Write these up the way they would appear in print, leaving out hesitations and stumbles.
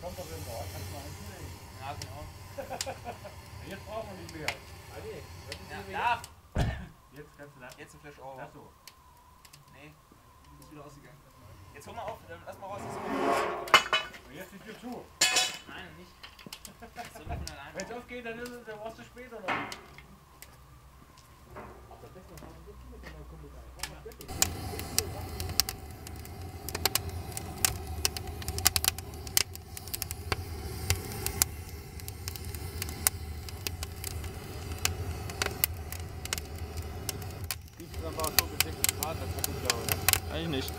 Kommt doch irgendwo raus, kannst du mal hinlegen. Ja, genau. Jetzt brauchen wir nicht mehr. Alter, ja, da! Jetzt kannst du da. Jetzt ein Flash-Over. Ach so. Nee, ist wieder ausgegangen. Jetzt hol mal auf, lass mal raus. Jetzt die Tür zu. Nein, nicht. Wenn es aufgeht, dann ist es der Rost zu spät, oder? Dann war es so mit 60 Grad, das war gut, glaube ich. Eigentlich nicht.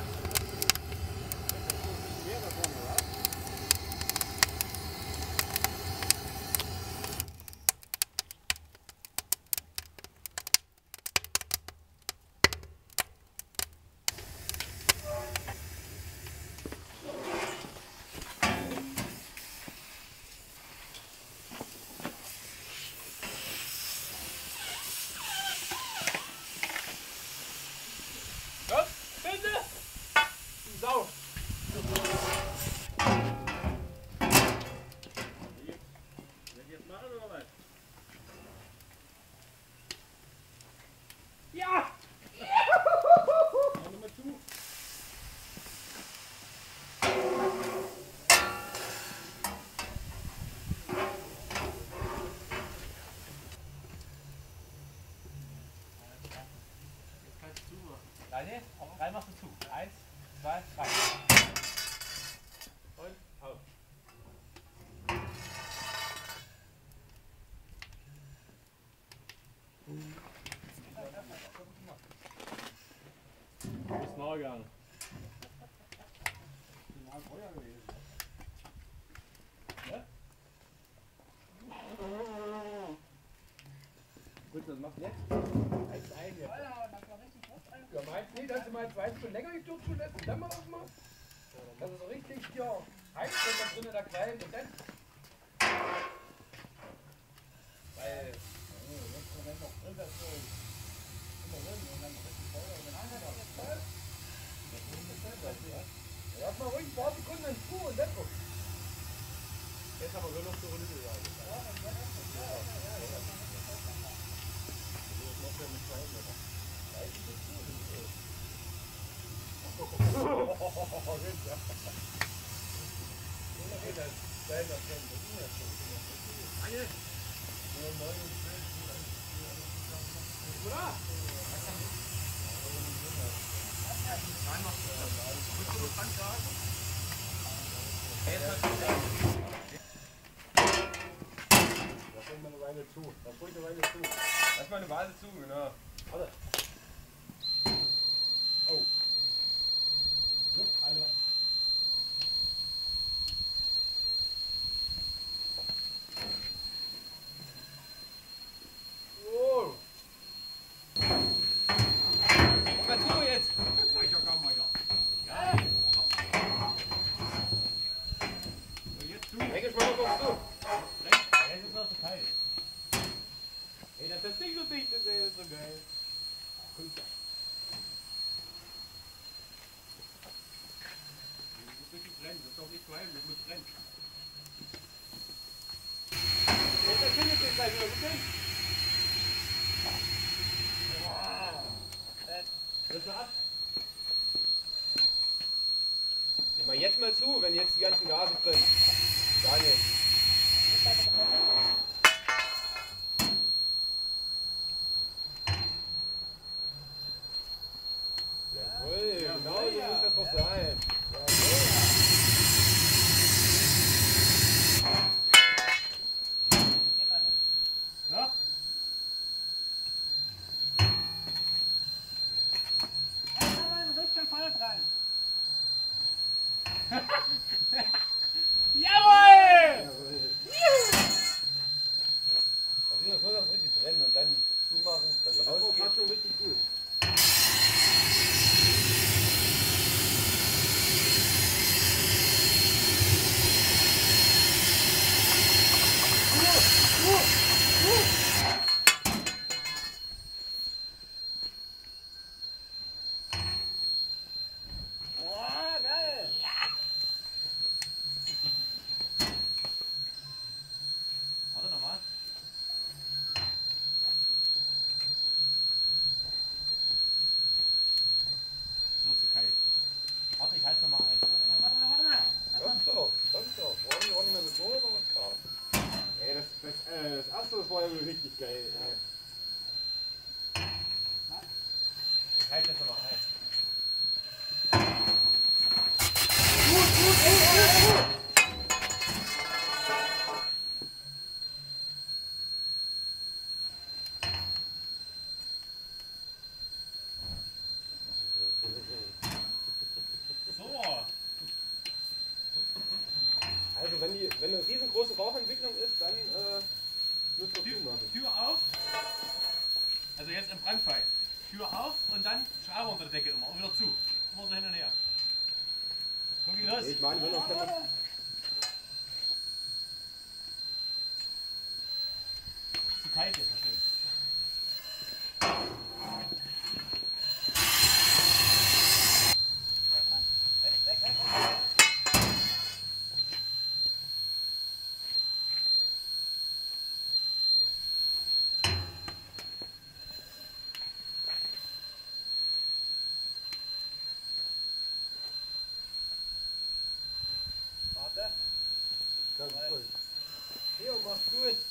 Drei machst du zu. 1, 2, 3. Und auf. Du bist nah gegangen. Ich bin nah am Feuer gewesen. Ja? Gut, was machst du jetzt? 1-1 jetzt. Ja, meinst du nicht, dass du mal 2 Stunden länger die Tür zulässt und dann mal aufmachen? Das ist richtig, ja, heiß, wenn da drin der kleinen Prozent. Weil, wenn noch drin das so immer drin und dann noch richtig Feuer und dann anderen auch das Feuer. Das ist das Feuer. Ja, lass mal ruhig ein paar Sekunden in Ruhe und dann guck. Jetzt haben wir noch so Runde gesagt. Ja, dann kann das so. Ja. Oh, lass mal eine Weile zu, genau. Warte. Das Ding so dicht ist, ey, das ist so geil. Kunze. Das muss wirklich brennen, das darf nicht bleiben, das muss brennen. Jetzt erzähl ich dir gleich wieder, bitte. Lass mal ab. Nimm mal jetzt mal zu, wenn jetzt die ganzen Gase brennen. Daniel. Jawohl! Also das muss auch richtig brennen und dann zumachen, dass es ausgeht. Das war schon richtig gut. richtig geil. Ja. Ich halte das nochmal ein. Wenn eine riesengroße Rauchentwicklung ist, dann müssen wir Tür auf, also jetzt im Brandfall, Tür auf und dann Schabe unter der Decke immer und wieder zu. Immer so hin und her. Komm, geh los! Ich meine, wenn noch zu kalt jetzt bestimmt. Ganz toll. Theo, mach's gut.